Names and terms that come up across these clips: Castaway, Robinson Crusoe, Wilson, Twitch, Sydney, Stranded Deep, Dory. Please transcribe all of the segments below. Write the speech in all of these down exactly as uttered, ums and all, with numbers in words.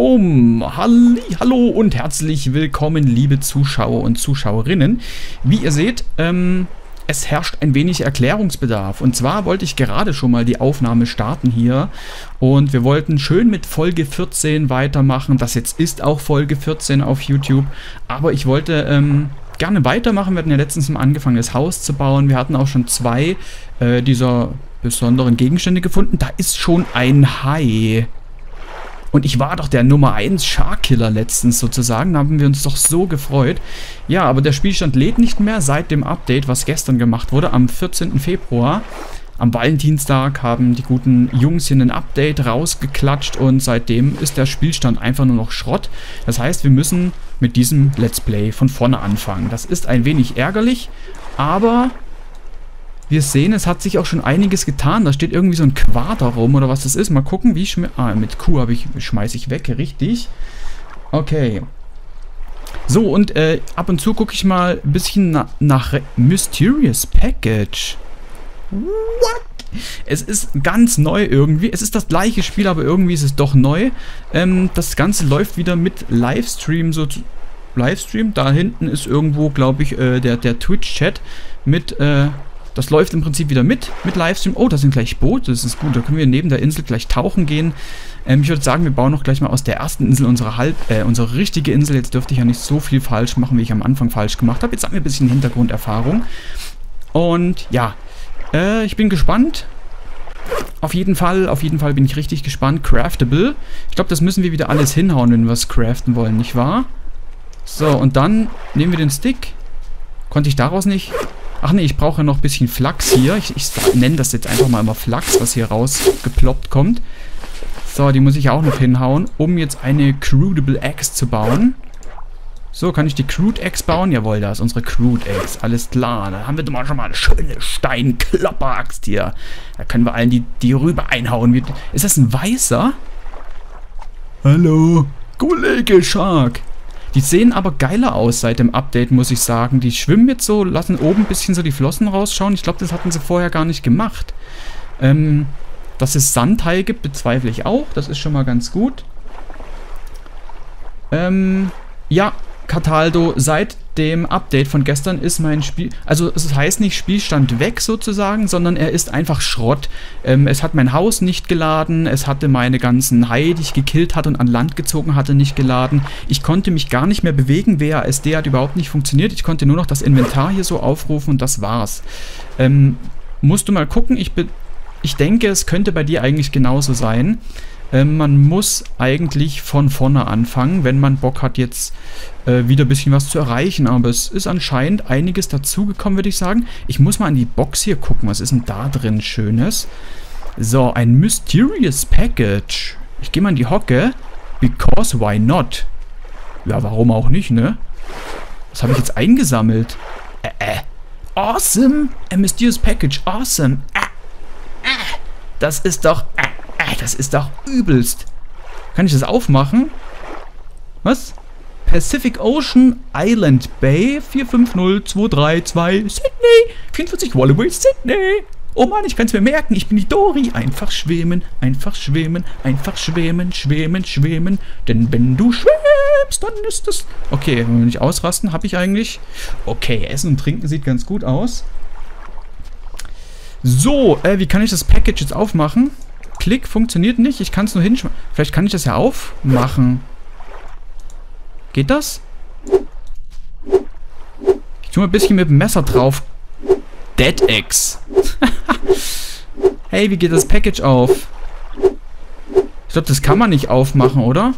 Boom, hallo und herzlich willkommen, liebe Zuschauer und Zuschauerinnen. Wie ihr seht, ähm, es herrscht ein wenig Erklärungsbedarf. Und zwar wollte ich gerade schon mal die Aufnahme starten hier. Und wir wollten schön mit Folge vierzehn weitermachen. Das jetzt ist auch Folge vierzehn auf YouTube. Aber ich wollte ähm, gerne weitermachen. Wir hatten ja letztens mal angefangen, das Haus zu bauen. Wir hatten auch schon zwei äh, dieser besonderen Gegenstände gefunden. Da ist schon ein Hai. Und ich war doch der Nummer eins Sharkkiller letztens sozusagen. Da haben wir uns doch so gefreut. Ja, aber der Spielstand lädt nicht mehr seit dem Update, was gestern gemacht wurde, am vierzehnten Februar. Am Valentinstag haben die guten Jungs hier ein Update rausgeklatscht und seitdem ist der Spielstand einfach nur noch Schrott. Das heißt, wir müssen mit diesem Let's Play von vorne anfangen. Das ist ein wenig ärgerlich, aber wir sehen, es hat sich auch schon einiges getan. Da steht irgendwie so ein Quader rum oder was das ist. Mal gucken, wie ich schme... Ah, mit Q habe ich, schmeiße ich weg, richtig. Okay. So, und äh, ab und zu gucke ich mal ein bisschen na nach Re Mysterious Package. What? Es ist ganz neu irgendwie. Es ist das gleiche Spiel, aber irgendwie ist es doch neu. Ähm, das Ganze läuft wieder mit Livestream so... Livestream? Da hinten ist irgendwo, glaube ich, äh, der, der Twitch-Chat mit... Äh, Das läuft im Prinzip wieder mit, mit Livestream. Oh, da sind gleich Boote, das ist gut. Da können wir neben der Insel gleich tauchen gehen. Ähm, ich würde sagen, wir bauen noch gleich mal aus der ersten Insel unsere, Halb äh, unsere richtige Insel. Jetzt dürfte ich ja nicht so viel falsch machen, wie ich am Anfang falsch gemacht habe. Jetzt haben wir ein bisschen Hintergrunderfahrung. Und ja, äh, ich bin gespannt. Auf jeden Fall, auf jeden Fall bin ich richtig gespannt. Craftable. Ich glaube, das müssen wir wieder alles hinhauen, wenn wir es craften wollen, nicht wahr? So, und dann nehmen wir den Stick. Konnte ich daraus nicht... Ach ne, ich brauche noch ein bisschen Flachs hier. Ich, ich nenne das jetzt einfach mal immer Flachs, was hier rausgeploppt kommt. So, die muss ich auch noch hinhauen, um jetzt eine Crudable Axe zu bauen. So, kann ich die Crude Axe bauen? Jawohl, da ist unsere Crude Axe. Alles klar, dann haben wir doch mal schon mal eine schöne Steinklopper-Axt hier. Da können wir allen die, die rüber einhauen. Ist das ein Weißer? Hallo, Kollege Shark. Die sehen aber geiler aus seit dem Update, muss ich sagen. Die schwimmen jetzt so, lassen oben ein bisschen so die Flossen rausschauen. Ich glaube, das hatten sie vorher gar nicht gemacht. Ähm, dass es Sandhai gibt, bezweifle ich auch. Das ist schon mal ganz gut. Ähm, ja, Cataldo, seit dem Update von gestern ist mein Spiel... Also, es heißt nicht Spielstand weg sozusagen, sondern er ist einfach Schrott. Ähm, es hat mein Haus nicht geladen, es hatte meine ganzen Haie, die ich gekillt hatte und an Land gezogen hatte, nicht geladen. Ich konnte mich gar nicht mehr bewegen, W A S D hat überhaupt nicht funktioniert. Ich konnte nur noch das Inventar hier so aufrufen und das war's. Ähm, musst du mal gucken, ich, be ich denke, es könnte bei dir eigentlich genauso sein. Man muss eigentlich von vorne anfangen, wenn man Bock hat, jetzt äh, wieder ein bisschen was zu erreichen. Aber es ist anscheinend einiges dazugekommen, würde ich sagen. Ich muss mal in die Box hier gucken. Was ist denn da drin Schönes? So, ein Mysterious Package. Ich gehe mal in die Hocke. Because why not? Ja, warum auch nicht, ne? Was habe ich jetzt eingesammelt? Äh, äh. Awesome. A Mysterious Package. Awesome. Äh, äh. Das ist doch... Äh. Das ist doch übelst. Kann ich das aufmachen? Was? Pacific Ocean Island Bay vier fünf null zwei drei zwei Sydney vierundvierzig Walloway Sydney. Oh Mann, ich kann es mir merken. Ich bin die Dory. Einfach schwimmen, einfach schwimmen, einfach schwimmen, schwimmen, schwimmen. Denn wenn du schwimmst, dann ist es... Okay, wenn wir nicht ausrasten, habe ich eigentlich... Okay, Essen und Trinken sieht ganz gut aus. So, äh, wie kann ich das Package jetzt aufmachen? Klick funktioniert nicht. Ich kann es nur hinschmeißen. Vielleicht kann ich das ja aufmachen. Geht das? Ich tue mal ein bisschen mit dem Messer drauf. Dead Axe. Hey, wie geht das Package auf? Ich glaube, das kann man nicht aufmachen, oder?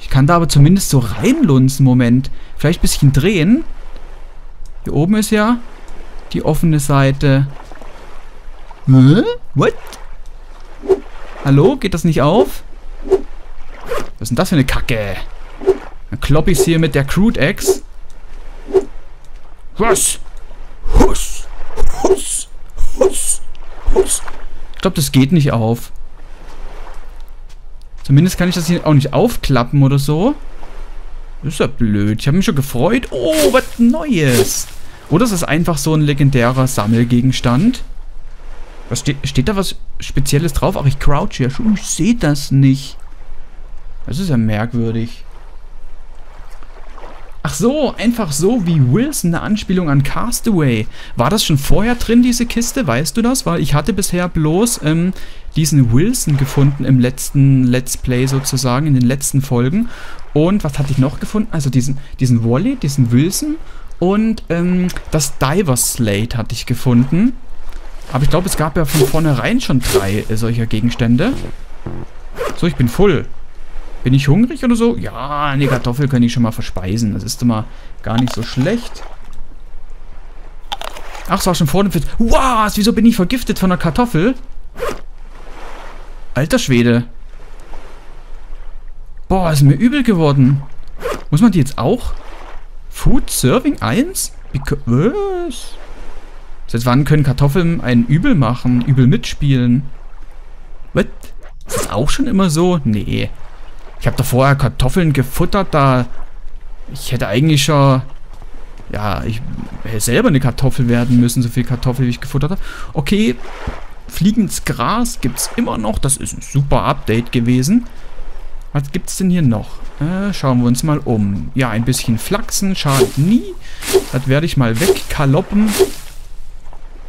Ich kann da aber zumindest so reinlunzen. Moment. Vielleicht ein bisschen drehen. Hier oben ist ja die offene Seite. Hä? What? Hallo? Geht das nicht auf? Was ist denn das für eine Kacke? Dann kloppe ich es hier mit der Crude Axe. Huss! Huss! Huss! Huss! Huss! Ich glaube, das geht nicht auf. Zumindest kann ich das hier auch nicht aufklappen oder so. Das ist ja blöd. Ich habe mich schon gefreut. Oh, was Neues! Oder ist das einfach so ein legendärer Sammelgegenstand? Was steht, steht da was Spezielles drauf? Ach, ich crouch hier schon. Ich sehe das nicht. Das ist ja merkwürdig. Ach so, einfach so wie Wilson, eine Anspielung an Castaway. War das schon vorher drin, diese Kiste? Weißt du das? Weil ich hatte bisher bloß ähm, diesen Wilson gefunden im letzten Let's Play sozusagen, in den letzten Folgen. Und was hatte ich noch gefunden? Also diesen, diesen Wally, diesen Wilson und ähm, das Divers Slate hatte ich gefunden. Aber ich glaube, es gab ja von vornherein schon drei äh, solcher Gegenstände. So, ich bin voll. Bin ich hungrig oder so? Ja, eine Kartoffel kann ich schon mal verspeisen. Das ist immer gar nicht so schlecht. Ach, es war schon vor dem Fit. Wow, wieso bin ich vergiftet von der Kartoffel? Alter Schwede. Boah, ist mir übel geworden. Muss man die jetzt auch? Food Serving eins? Was? Seit wann können Kartoffeln einen übel machen? Übel mitspielen? Was? Ist das auch schon immer so? Nee. Ich habe da vorher Kartoffeln gefuttert, da... Ich hätte eigentlich schon... Ja, ich hätte selber eine Kartoffel werden müssen, so viel Kartoffel, wie ich gefuttert habe. Okay, fliegendes Gras gibt es immer noch. Das ist ein super Update gewesen. Was gibt's denn hier noch? Äh, schauen wir uns mal um. Ja, ein bisschen Flachsen schadet nie. Das werde ich mal wegkaloppen.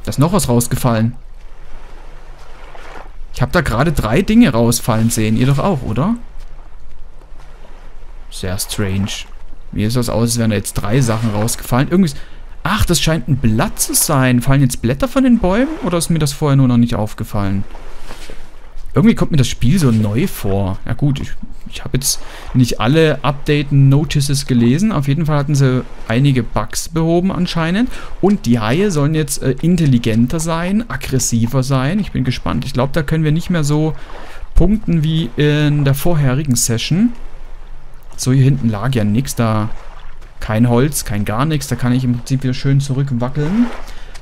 Da ist noch was rausgefallen. Ich habe da gerade drei Dinge rausfallen sehen. Ihr doch auch, oder? Sehr strange. Mir sieht das aus, als wären da jetzt drei Sachen rausgefallen. Irgendwie. Ach, das scheint ein Blatt zu sein. Fallen jetzt Blätter von den Bäumen? Oder ist mir das vorher nur noch nicht aufgefallen? Irgendwie kommt mir das Spiel so neu vor. Ja gut, ich, ich habe jetzt nicht alle Update-Notices gelesen. Auf jeden Fall hatten sie einige Bugs behoben anscheinend. Und die Haie sollen jetzt äh, intelligenter sein, aggressiver sein. Ich bin gespannt. Ich glaube, da können wir nicht mehr so punkten wie in der vorherigen Session. So, hier hinten lag ja nichts, da kein Holz, kein gar nichts, da kann ich im Prinzip wieder schön zurückwackeln.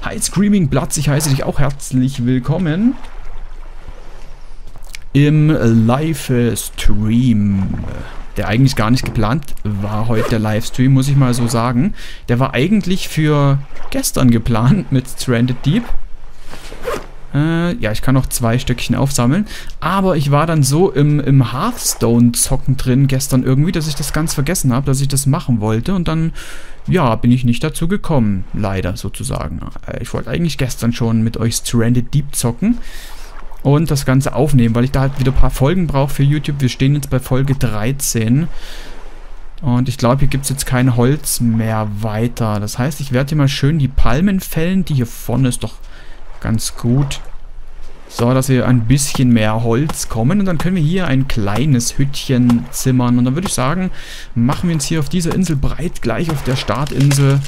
Hi Screaming Blood, ich heiße dich auch herzlich willkommen im Livestream, der eigentlich gar nicht geplant war heute, der Livestream, muss ich mal so sagen. Der war eigentlich für gestern geplant mit Stranded Deep. Äh, ja, ich kann noch zwei Stöckchen aufsammeln. Aber ich war dann so im, im Hearthstone-Zocken drin gestern irgendwie, dass ich das ganz vergessen habe, dass ich das machen wollte. Und dann, ja, bin ich nicht dazu gekommen. Leider, sozusagen. Ich wollte eigentlich gestern schon mit euch Stranded Deep zocken. Und das Ganze aufnehmen, weil ich da halt wieder ein paar Folgen brauche für YouTube. Wir stehen jetzt bei Folge dreizehn. Und ich glaube, hier gibt es jetzt kein Holz mehr weiter. Das heißt, ich werde hier mal schön die Palmen fällen. Die hier vorne ist doch... ganz gut. So, dass wir ein bisschen mehr Holz kommen. Und dann können wir hier ein kleines Hüttchen zimmern. Und dann würde ich sagen, machen wir uns hier auf dieser Insel breit, gleich auf der Startinsel.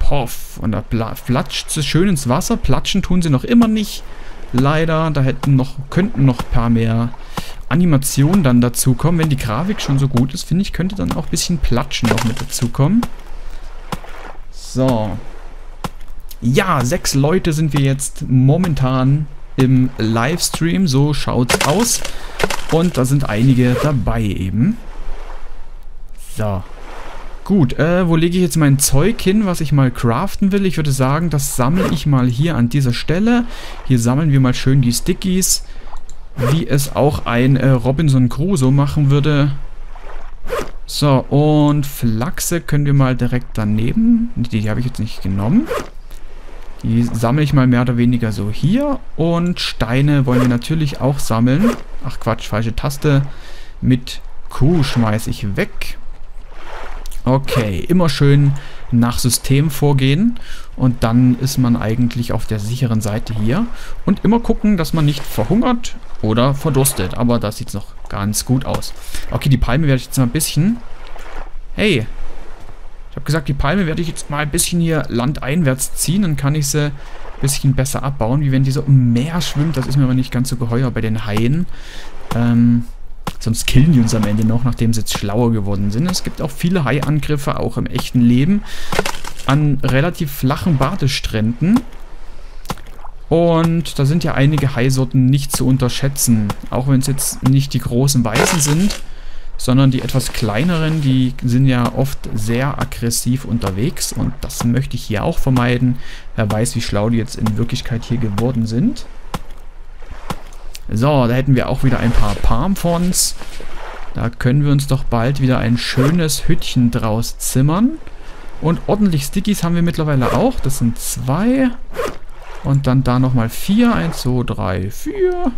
Poff. Und da platscht es schön ins Wasser. Platschen tun sie noch immer nicht. Leider. Da hätten noch, könnten noch ein paar mehr Animationen dann dazukommen. Wenn die Grafik schon so gut ist, finde ich, könnte dann auch ein bisschen Platschen noch mit dazukommen. So. Ja, sechs Leute sind wir jetzt momentan im Livestream. So schaut's aus. Und da sind einige dabei eben. So. Gut, äh, wo lege ich jetzt mein Zeug hin, was ich mal craften will? Ich würde sagen, das sammle ich mal hier an dieser Stelle. Hier sammeln wir mal schön die Stickies. Wie es auch ein äh, Robinson Crusoe machen würde. So, und Flachse können wir mal direkt daneben. Die, die habe ich jetzt nicht genommen. Die sammle ich mal mehr oder weniger so hier. Und Steine wollen wir natürlich auch sammeln. Ach Quatsch, falsche Taste. Mit Q schmeiße ich weg. Okay, immer schön nach System vorgehen. Und dann ist man eigentlich auf der sicheren Seite hier. Und immer gucken, dass man nicht verhungert oder verdurstet. Aber das sieht noch ganz gut aus. Okay, die Palme werde ich jetzt mal ein bisschen... Hey! Ich habe gesagt, die Palme werde ich jetzt mal ein bisschen hier landeinwärts ziehen. Dann kann ich sie ein bisschen besser abbauen, wie wenn die so im Meer schwimmt. Das ist mir aber nicht ganz so geheuer bei den Haien. Ähm, sonst killen die uns am Ende noch, nachdem sie jetzt schlauer geworden sind. Es gibt auch viele Haiangriffe, auch im echten Leben, an relativ flachen Badestränden. Und da sind ja einige Haisorten nicht zu unterschätzen. Auch wenn es jetzt nicht die großen Weißen sind, sondern die etwas kleineren, die sind ja oft sehr aggressiv unterwegs. Und das möchte ich hier auch vermeiden. Wer weiß, wie schlau die jetzt in Wirklichkeit hier geworden sind. So, da hätten wir auch wieder ein paar Palmfronds. Da können wir uns doch bald wieder ein schönes Hüttchen draus zimmern. Und ordentlich Stickies haben wir mittlerweile auch. Das sind zwei. Und dann da nochmal vier. Eins, zwei, drei, vier.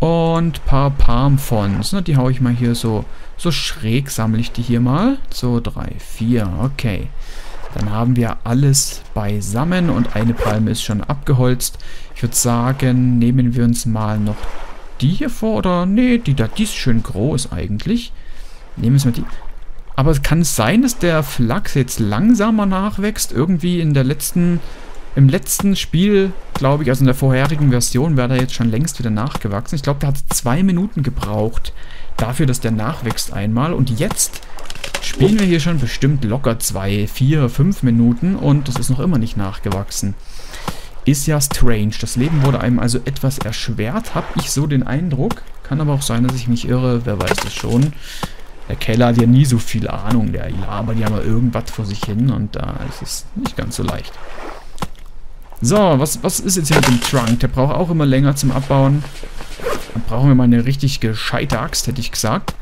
Und ein paar Palmfons. Ne? Die haue ich mal hier so, so schräg, sammle ich die hier mal. So, drei, vier. Okay. Dann haben wir alles beisammen und eine Palme ist schon abgeholzt. Ich würde sagen, nehmen wir uns mal noch die hier vor. Oder, nee, die da, die ist schön groß eigentlich. Nehmen wir uns mal die. Aber es kann sein, dass der Flachs jetzt langsamer nachwächst. Irgendwie in der letzten, im letzten Spiel, glaube ich, also in der vorherigen Version, wäre der jetzt schon längst wieder nachgewachsen. Ich glaube, der hat zwei Minuten gebraucht dafür, dass der nachwächst einmal. Und jetzt spielen wir hier schon bestimmt locker zwei, vier, fünf Minuten und das ist noch immer nicht nachgewachsen. Ist ja strange. Das Leben wurde einem also etwas erschwert, habe ich so den Eindruck. Kann aber auch sein, dass ich mich irre, wer weiß das schon. Der Keller hat ja nie so viel Ahnung, der labert ja mal irgendwas vor sich hin und da ist es nicht ganz so leicht. So, was, was ist jetzt hier mit dem Trunk? Der braucht auch immer länger zum Abbauen. Dann brauchen wir mal eine richtig gescheite Axt, hätte ich gesagt.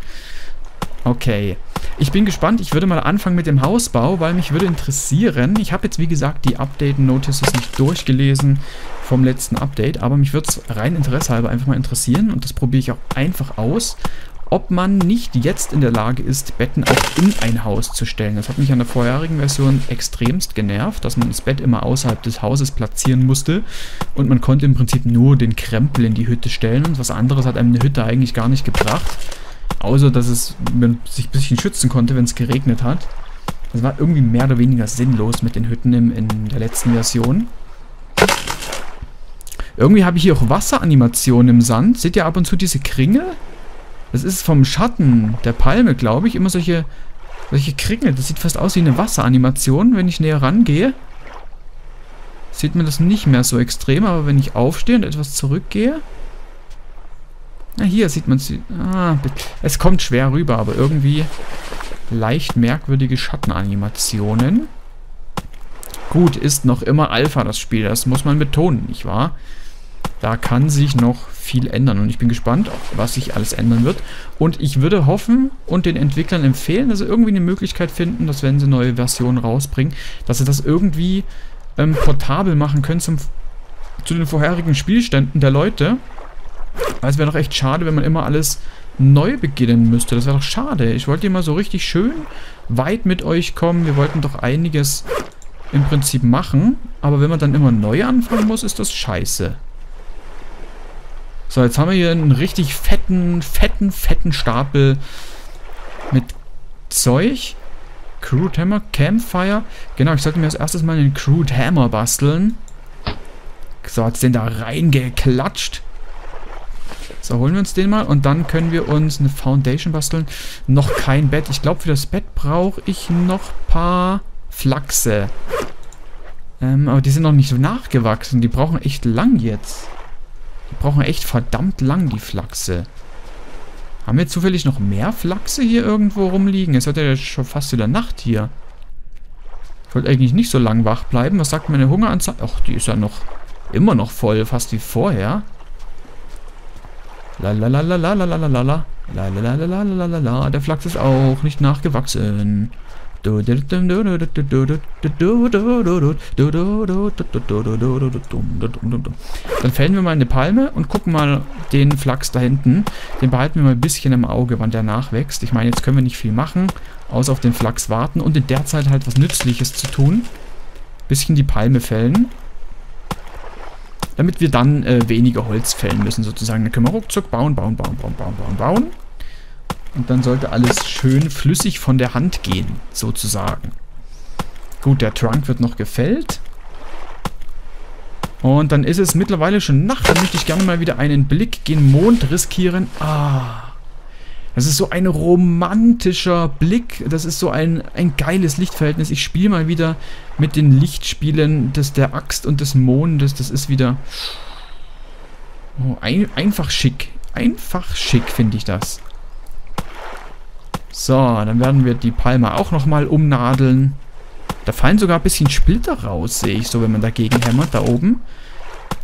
Okay. Ich bin gespannt. Ich würde mal anfangen mit dem Hausbau, weil mich würde interessieren. Ich habe jetzt, wie gesagt, die Update-Notices nicht durchgelesen vom letzten Update, aber mich würde es rein interessehalber einfach mal interessieren und das probiere ich auch einfach aus, ob man nicht jetzt in der Lage ist, Betten auch in ein Haus zu stellen. Das hat mich an der vorherigen Version extremst genervt, dass man das Bett immer außerhalb des Hauses platzieren musste und man konnte im Prinzip nur den Krempel in die Hütte stellen und was anderes hat einem eine Hütte eigentlich gar nicht gebracht, außer dass es man sich ein bisschen schützen konnte, wenn es geregnet hat. Das war irgendwie mehr oder weniger sinnlos mit den Hütten in, in der letzten Version. Irgendwie habe ich hier auch Wasseranimationen im Sand. Seht ihr ab und zu diese Kringel? Das ist vom Schatten der Palme, glaube ich, immer solche, solche Kringel. Das sieht fast aus wie eine Wasseranimation, wenn ich näher rangehe. Sieht man das nicht mehr so extrem, aber wenn ich aufstehe und etwas zurückgehe... Na, hier sieht man es. Ah, es kommt schwer rüber, aber irgendwie leicht merkwürdige Schattenanimationen. Gut, ist noch immer Alpha das Spiel, das muss man betonen, nicht wahr? Da kann sich noch viel ändern und ich bin gespannt, was sich alles ändern wird. Und ich würde hoffen und den Entwicklern empfehlen, dass sie irgendwie eine Möglichkeit finden, dass wenn sie neue Versionen rausbringen, dass sie das irgendwie ähm, portabel machen können zum, zu den vorherigen Spielständen der Leute. Weil es wäre doch echt schade, wenn man immer alles neu beginnen müsste. Das wäre doch schade. Ich wollte hier mal so richtig schön weit mit euch kommen. Wir wollten doch einiges im Prinzip machen. Aber wenn man dann immer neu anfangen muss, ist das scheiße. So, jetzt haben wir hier einen richtig fetten, fetten, fetten Stapel mit Zeug. Crude Hammer, Campfire. Genau, ich sollte mir als erstes mal einen Crude Hammer basteln. So, hat's den da reingeklatscht. So, holen wir uns den mal und dann können wir uns eine Foundation basteln. Noch kein Bett. Ich glaube, für das Bett brauche ich noch ein paar Flachse. Ähm, aber die sind noch nicht so nachgewachsen. Die brauchen echt lang jetzt. Die brauchen echt verdammt lang, die Flachse. Haben wir zufällig noch mehr Flachse hier irgendwo rumliegen? Es wird ja schon fast wieder Nacht hier. Ich wollte eigentlich nicht so lang wach bleiben. Was sagt meine Hungeranzeige? Ach, die ist ja noch immer noch voll, fast wie vorher. La la la la la la la la la la la la la la la la. Der Flachs ist auch nicht nachgewachsen. Dann fällen wir mal eine Palme und gucken mal den Flachs da hinten. Den behalten wir mal ein bisschen im Auge, wann der nachwächst. Ich meine, jetzt können wir nicht viel machen, außer auf den Flachs warten und in der Zeit halt was Nützliches zu tun. Bisschen die Palme fällen. Damit wir dann äh, weniger Holz fällen müssen, sozusagen. Dann können wir ruckzuck bauen, bauen, bauen, bauen, bauen, bauen, bauen. Und dann sollte alles schön flüssig von der Hand gehen, sozusagen. Gut, der Trunk wird noch gefällt. Und dann ist es mittlerweile schon Nacht. Dann möchte ich gerne mal wieder einen Blick gen Mond riskieren. Ah, das ist so ein romantischer Blick. Das ist so ein, ein geiles Lichtverhältnis. Ich spiele mal wieder mit den Lichtspielen des, der Axt und des Mondes. Das ist wieder oh, ein, einfach schick. Einfach schick finde ich das. So, dann werden wir die Palme auch nochmal umnadeln. Da fallen sogar ein bisschen Splitter raus, sehe ich so, wenn man dagegen hämmert, da oben.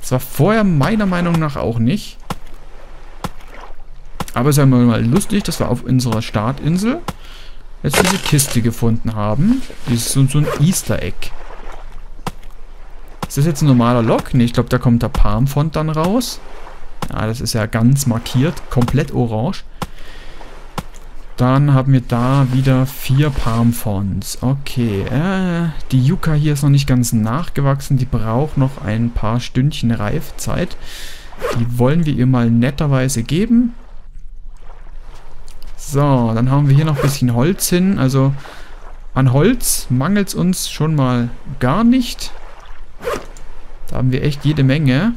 Das war vorher meiner Meinung nach auch nicht. Aber es ist ja mal lustig, dass wir auf unserer Startinsel jetzt diese Kiste gefunden haben. Die ist so, so ein Easter Egg. Ist das jetzt ein normaler Lok? Ne, ich glaube, da kommt der Palmfont dann raus. Ja, das ist ja ganz markiert. Komplett orange. Dann haben wir da wieder vier Palmfonts. Okay. Äh, die Yucca hier ist noch nicht ganz nachgewachsen. Die braucht noch ein paar Stündchen Reifzeit. Die wollen wir ihr mal netterweise geben. So, dann haben wir hier noch ein bisschen Holz hin. Also an Holz mangelt es uns schon mal gar nicht. Da haben wir echt jede Menge.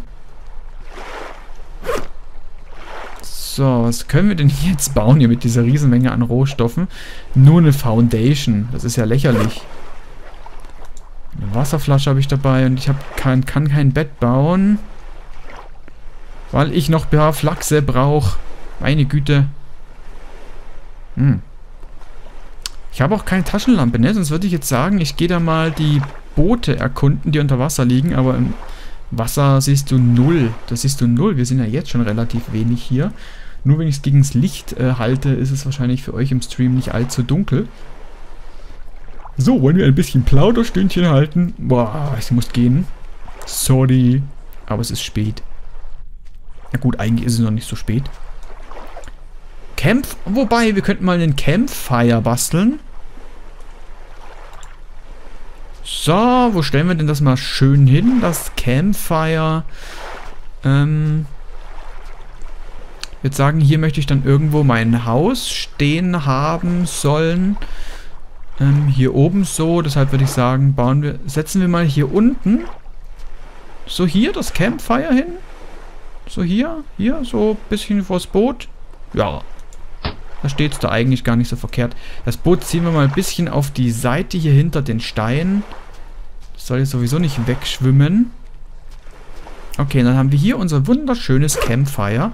So, was können wir denn jetzt bauen hier mit dieser Riesenmenge an Rohstoffen? Nur eine Foundation. Das ist ja lächerlich. Eine Wasserflasche habe ich dabei und ich habe kein, kann kein Bett bauen. Weil ich noch ein paar Flachse brauche. Meine Güte. Hm. Ich habe auch keine Taschenlampe, ne? Sonst würde ich jetzt sagen, ich gehe da mal die Boote erkunden, die unter Wasser liegen. Aber im Wasser siehst du null. Das siehst du null. Wir sind ja jetzt schon relativ wenig hier. Nur wenn ich es gegen das Licht äh, halte, ist es wahrscheinlich für euch im Stream nicht allzu dunkel. So, wollen wir ein bisschen Plauderstündchen halten? Boah, ich muss gehen. Sorry. Aber es ist spät. Na gut, eigentlich ist es noch nicht so spät. Camp? Wobei, wir könnten mal einen Campfire basteln. So, wo stellen wir denn das mal schön hin? Das Campfire. Ähm. Jetzt sagen, hier möchte ich dann irgendwo mein Haus stehen haben sollen. Ähm, hier oben so. Deshalb würde ich sagen, bauen wir, setzen wir mal hier unten. So hier das Campfire hin. So hier, hier, so ein bisschen vors Boot. Ja. Da steht es da eigentlich gar nicht so verkehrt. Das Boot ziehen wir mal ein bisschen auf die Seite hier hinter den Stein. Das soll jetzt sowieso nicht wegschwimmen. Okay, dann haben wir hier unser wunderschönes Campfire,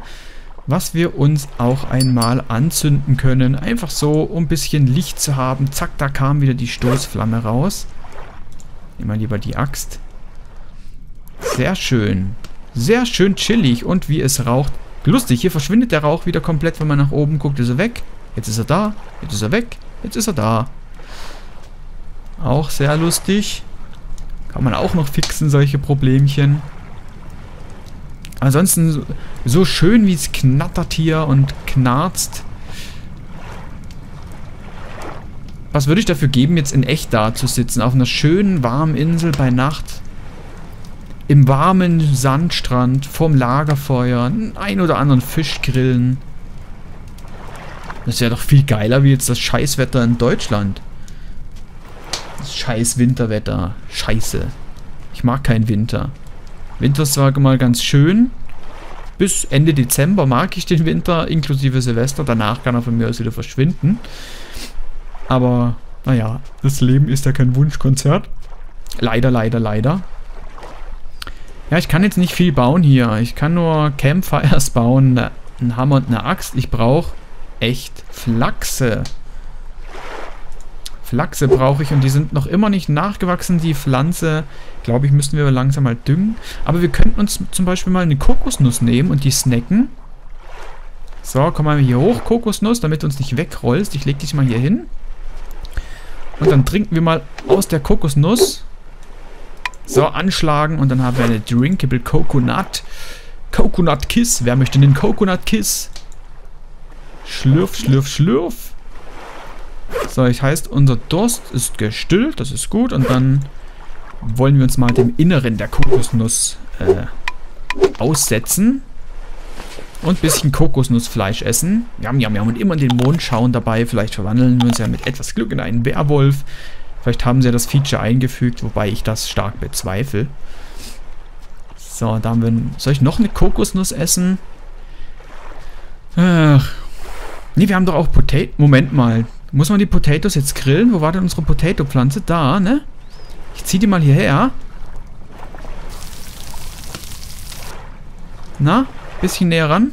was wir uns auch einmal anzünden können. Einfach so, um ein bisschen Licht zu haben. Zack, da kam wieder die Stoßflamme raus. Nehmen wir lieber die Axt. Sehr schön. Sehr schön chillig und wie es raucht. Lustig, hier verschwindet der Rauch wieder komplett, wenn man nach oben guckt, ist er weg. Jetzt ist er da, jetzt ist er weg, jetzt ist er da. Auch sehr lustig. Kann man auch noch fixen, solche Problemchen. Ansonsten so schön, wie es knattert hier und knarzt. Was würde ich dafür geben, jetzt in echt da zu sitzen, auf einer schönen, warmen Insel bei Nacht? Im warmen Sandstrand, vorm Lagerfeuer, ein oder anderen Fisch grillen. Das wäre doch viel geiler wie jetzt das Scheißwetter in Deutschland. Das scheiß Winterwetter. Scheiße. Ich mag keinen Winter. Winter ist zwar mal ganz schön. Bis Ende Dezember mag ich den Winter, inklusive Silvester. Danach kann er von mir aus wieder verschwinden. Aber, naja, das Leben ist ja kein Wunschkonzert. Leider, leider, leider. Ja, ich kann jetzt nicht viel bauen hier. Ich kann nur Campfires bauen, einen Hammer und eine Axt. Ich brauche echt Flachse. Flachse brauche ich und die sind noch immer nicht nachgewachsen. Die Pflanze, glaube ich, müssen wir langsam mal düngen. Aber wir könnten uns zum Beispiel mal eine Kokosnuss nehmen und die snacken. So, komm mal hier hoch, Kokosnuss, damit du uns nicht wegrollst. Ich lege dich mal hier hin. Und dann trinken wir mal aus der Kokosnuss. So, anschlagen und dann haben wir eine Drinkable Coconut. Coconut Kiss. Wer möchte den Coconut Kiss? Schlürf, schlürf, schlürf. So, ich heißt, unser Durst ist gestillt. Das ist gut. Und dann wollen wir uns mal dem Inneren der Kokosnuss äh, aussetzen. Und ein bisschen Kokosnussfleisch essen. Jam, jam, jam. Und immer in den Mond schauen dabei. Vielleicht verwandeln wir uns ja mit etwas Glück in einen Werwolf. Vielleicht haben sie ja das Feature eingefügt, wobei ich das stark bezweifle. So, da haben wir... Soll ich noch eine Kokosnuss essen? Ach. Nee, wir haben doch auch Potato... Moment mal. Muss man die Potatoes jetzt grillen? Wo war denn unsere Potato-Pflanze? Da, ne? Ich zieh die mal hierher. Na? Bisschen näher ran.